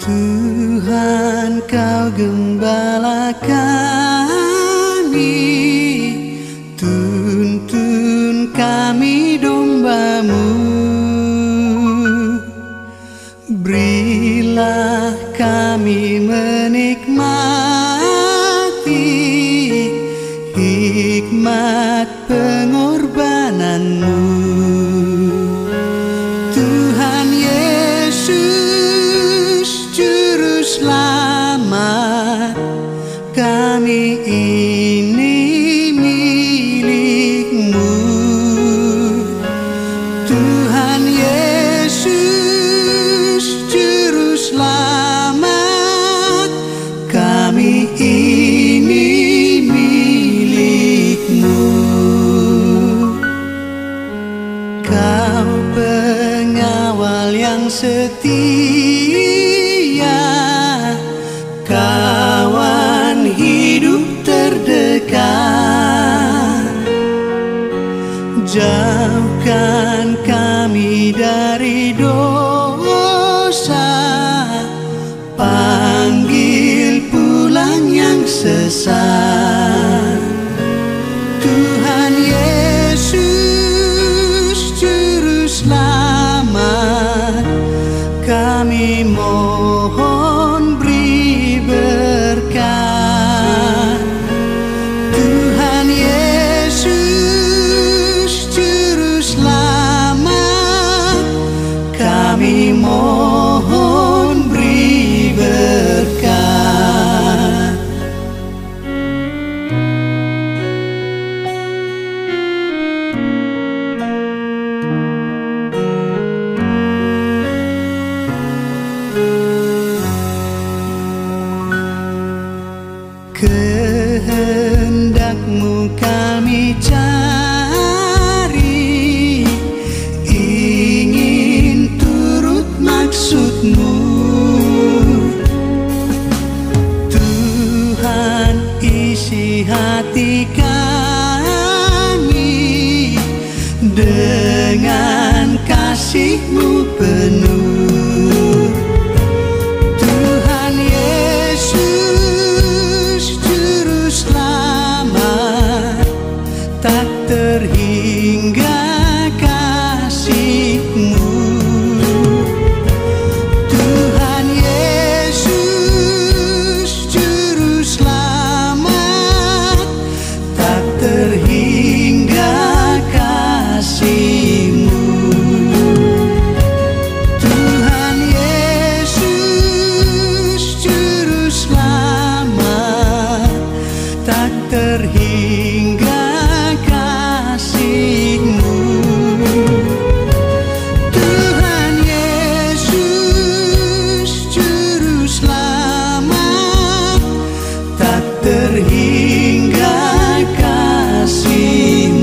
Tuhan, Kau gembala kami, tuntun kami domba-Mu. Berilah kami menikmati hikmat pengorbanan-Mu. Tuhan Yesus, Juru Selamat kami ini milik-Mu. Tuhan Yesus, Juru Selamat kami ini milik-Mu. Kau pengawal yang setia, kawan hidup terdekat. Jauhkan kami dari dosa, panggil pulang yang sesat. Tuhan Yesus, Juru Selamat kami mohon beri berkat. Tuhan Yesus, Juru Selamat kami mohon beri berkat. Kehendak-Mu kami cari, ingin turut maksud-Mu. Tuhan, isi hati kami dengan kasih-Mu penuh. Tuhan Yesus, terhingga kasih-Mu. Tuhan Yesus, Juru Selamat, tak terhingga kasih-Mu. Tuhan Yesus, Juru Selamat, tak terhingga terhingga kasih.